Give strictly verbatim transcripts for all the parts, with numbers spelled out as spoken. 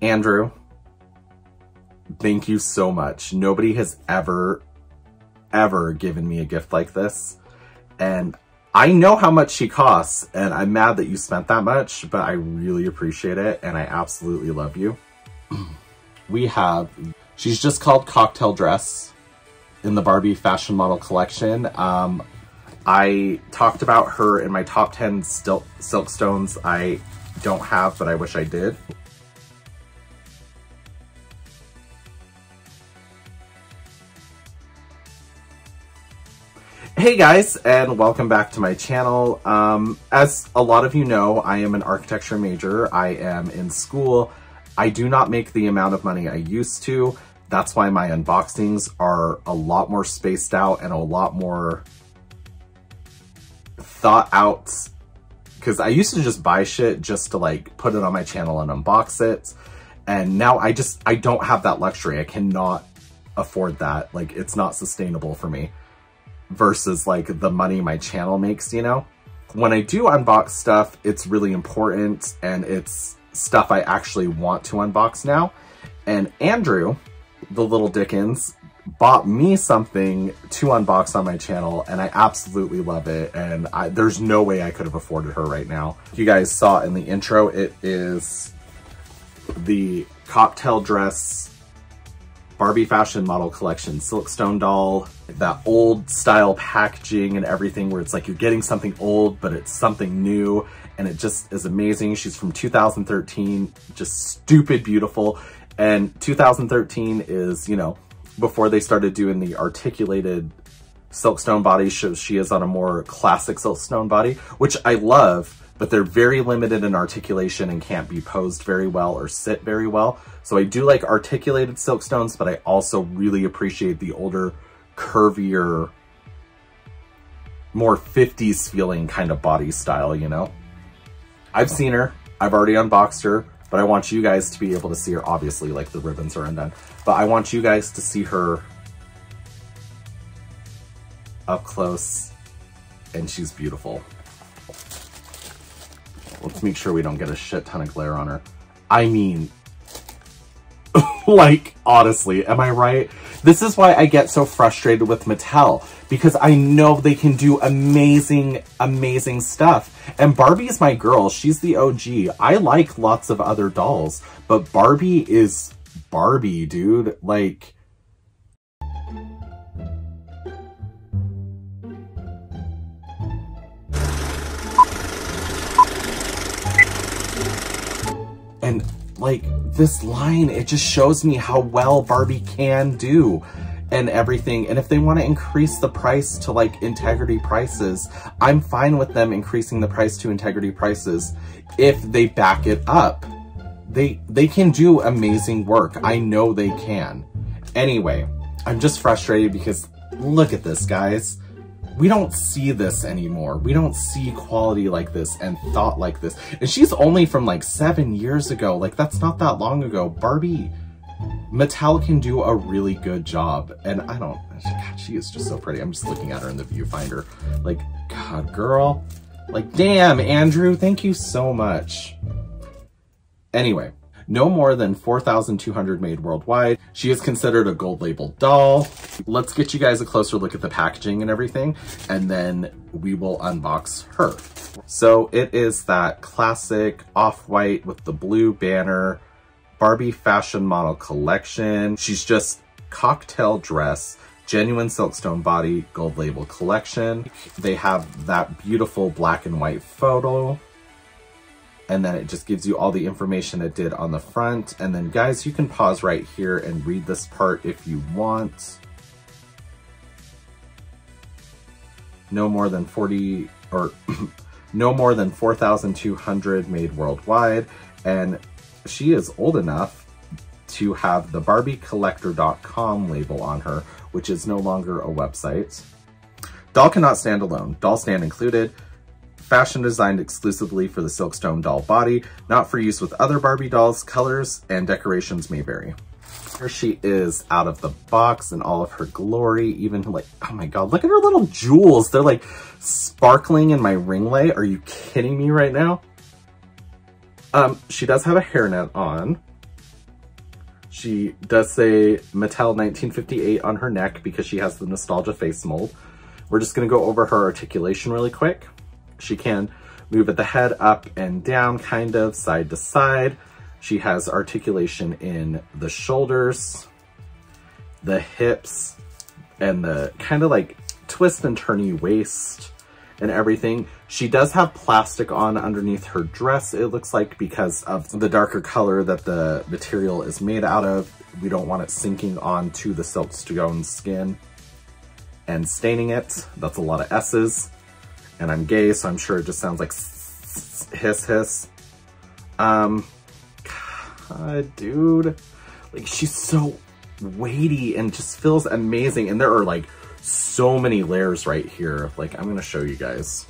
Andrew, thank you so much. Nobody has ever, ever given me a gift like this. And I know how much she costs, and I'm mad that you spent that much, but I really appreciate it, and I absolutely love you. We have, she's just called Cocktail Dress in the Barbie Fashion Model Collection. Um, I talked about her in my top ten Sil Silkstones I don't have, but I wish I did. Hey guys, and welcome back to my channel. Um, as a lot of you know, I am an architecture major. I am in school. I do not make the amount of money I used to. That's why my unboxings are a lot more spaced out and a lot more thought out. Because I used to just buy shit just to like put it on my channel and unbox it. And now I just, I don't have that luxury. I cannot afford that. Like, it's not sustainable for me. Versus like the money my channel makes, you know? When I do unbox stuff, it's really important, and it's stuff I actually want to unbox now. And Andrew, the little Dickens, bought me something to unbox on my channel, and I absolutely love it, and I, there's no way I could have afforded her right now. You guys saw in the intro, it is the Cocktail Dress Barbie Fashion Model Collection Silkstone doll. That old style packaging and everything where it's like you're getting something old, but it's something new, and it just is amazing. She's from two thousand thirteen, just stupid beautiful. And two thousand thirteen is, you know, before they started doing the articulated Silkstone body, so she is on a more classic Silkstone body, which I love, but they're very limited in articulation and can't be posed very well or sit very well. So I do like articulated Silkstones, but I also really appreciate the older, curvier, more fifties feeling kind of body style, you know? I've seen her, I've already unboxed her, but I want you guys to be able to see her. Obviously, like, the ribbons are undone, but I want you guys to see her up close, and she's beautiful. Let's make sure we don't get a shit ton of glare on her. I mean, like, honestly, am I right? This is why I get so frustrated with Mattel, because I know they can do amazing, amazing stuff. And Barbie's my girl. She's the O G. I like lots of other dolls, but Barbie is Barbie, dude. Like, and like, this line, it just shows me how well Barbie can do and everything. And if they want to increase the price to like integrity prices, I'm fine with them increasing the price to integrity prices if they back it up. They, they can do amazing work. I know they can. Anyway, I'm just frustrated because look at this, guys. We don't see this anymore. We don't see quality like this and thought like this. And she's only from like seven years ago. Like, that's not that long ago. Barbie, Mattel can do a really good job. And I don't, God, she is just so pretty. I'm just looking at her in the viewfinder. Like, God, girl. Like, damn, Andrew, thank you so much. Anyway, no more than four thousand two hundred made worldwide. She is considered a gold labeled doll. Let's get you guys a closer look at the packaging and everything, and then we will unbox her. So it is that classic off-white with the blue banner, Barbie Fashion Model Collection. She's just Cocktail Dress, genuine Silkstone body, gold label collection. They have that beautiful black and white photo. And then it just gives you all the information it did on the front. And then guys, you can pause right here and read this part if you want. No more than forty or no more than four thousand two hundred made worldwide. And she is old enough to have the Barbie Collector dot com label on her, which is no longer a website. Doll cannot stand alone, doll stand included. Fashion designed exclusively for the Silkstone doll body, not for use with other Barbie dolls. Colors and decorations may vary. Here she is out of the box in all of her glory, even like, oh my God, look at her little jewels. They're like sparkling in my ring light. Are you kidding me right now? Um, she does have a hairnet on. She does say Mattel nineteen fifty-eight on her neck because she has the nostalgia face mold. We're just going to go over her articulation really quick. She can move at the head up and down, kind of side to side. She has articulation in the shoulders, the hips, and the kind of like twist and turny waist and everything. She does have plastic on underneath her dress, it looks like, because of the darker color that the material is made out of. We don't want it sinking onto the Silkstone skin and staining it. That's a lot of S's. And I'm gay, so I'm sure it just sounds like hiss hiss. Um, God, dude. Like, she's so weighty and just feels amazing. And there are like so many layers right here. Like, I'm gonna show you guys.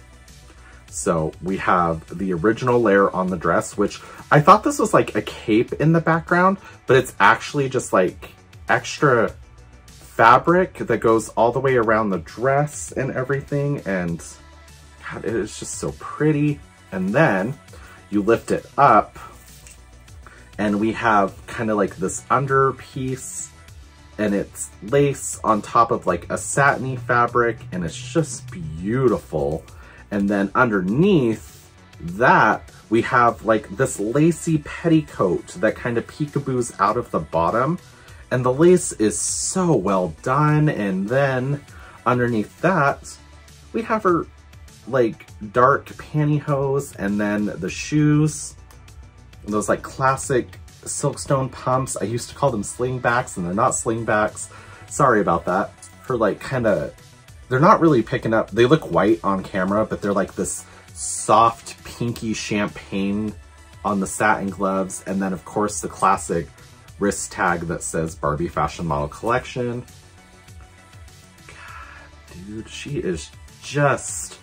So we have the original layer on the dress, which I thought this was like a cape in the background, but it's actually just like extra fabric that goes all the way around the dress and everything. And God, it is just so pretty. And then you lift it up and we have kind of like this under piece, and it's lace on top of like a satiny fabric, and it's just beautiful. And then underneath that, we have like this lacy petticoat that kind of peekaboos out of the bottom. And the lace is so well done. And then underneath that, we have her like dark pantyhose, and then the shoes, those like classic Silkstone pumps. I used to call them slingbacks, and they're not slingbacks. Sorry about that. Her like kind of, they're not really picking up. They look white on camera, but they're like this soft pinky champagne on the satin gloves. And then of course the classic wrist tag that says Barbie Fashion Model Collection. God, dude, she is just,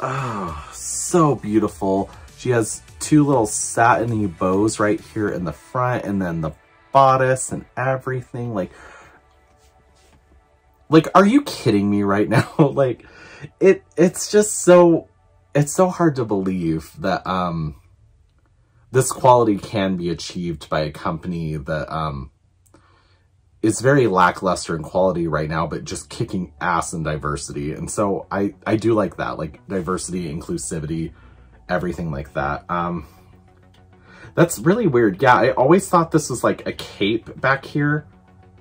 oh, so beautiful. She has two little satiny bows right here in the front, and then the bodice and everything. Like, like, are you kidding me right now? Like, it, it's just so, it's so hard to believe that, um, this quality can be achieved by a company that, um, is very lackluster in quality right now, but just kicking ass in diversity. And so I, I do like that, like diversity, inclusivity, everything like that. Um, that's really weird. Yeah, I always thought this was like a cape back here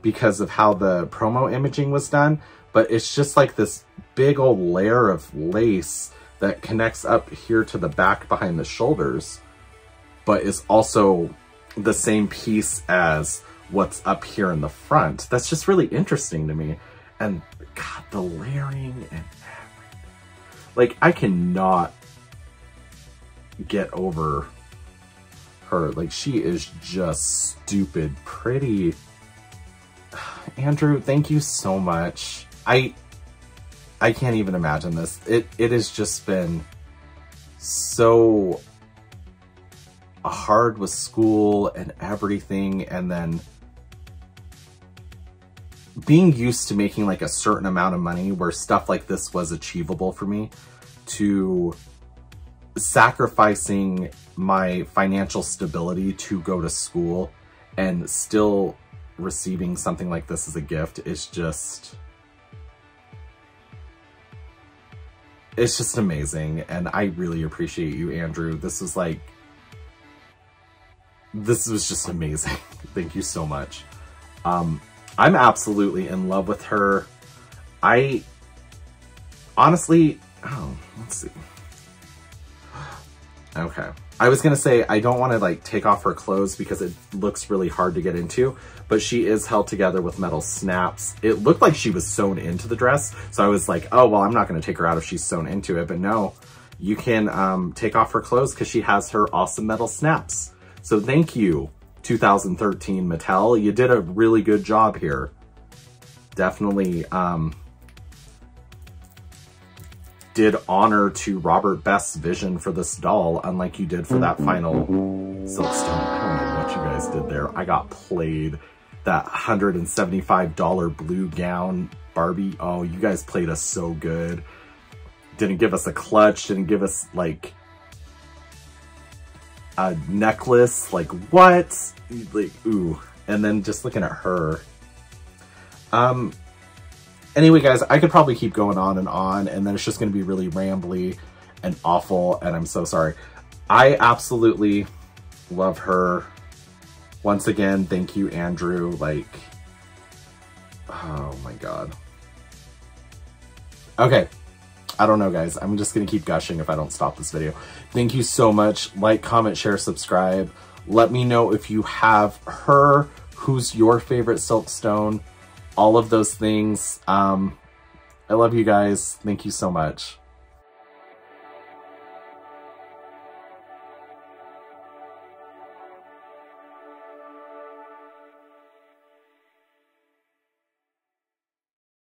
because of how the promo imaging was done, but it's just like this big old layer of lace that connects up here to the back behind the shoulders, but is also the same piece as what's up here in the front. That's just really interesting to me. And God, the layering and everything. Like, I cannot get over her. Like, she is just stupid pretty. Andrew, thank you so much. I I can't even imagine this. It it has just been so hard with school and everything, and then being used to making like a certain amount of money where stuff like this was achievable for me, to sacrificing my financial stability to go to school and still receiving something like this as a gift is just, it's just amazing. And I really appreciate you, Andrew. This was like, this was just amazing. Thank you so much. Um, I'm absolutely in love with her. I honestly, oh, let's see. Okay. I was going to say, I don't want to like take off her clothes because it looks really hard to get into, but she is held together with metal snaps. It looked like she was sewn into the dress. So I was like, oh, well, I'm not going to take her out if she's sewn into it, but no, you can um, take off her clothes because she has her awesome metal snaps. So thank you, two thousand thirteen Mattel. You did a really good job here. Definitely um, did honor to Robert Best's vision for this doll, unlike you did for that final Silkstone. I don't know what you guys did there. I got played. That one hundred seventy-five dollar blue gown Barbie. Oh, you guys played us so good. Didn't give us a clutch. Didn't give us like a necklace, like what? Like, ooh. And then just looking at her. Um, anyway, guys, I could probably keep going on and on, and then it's just gonna be really rambly and awful, and I'm so sorry. I absolutely love her. Once again, thank you, Andrew. Like, oh my God. Okay, I don't know, guys. I'm just gonna keep gushing if I don't stop this video. Thank you so much. Like, comment, share, subscribe. Let me know if you have her, who's your favorite Silkstone, all of those things. Um, I love you guys. Thank you so much.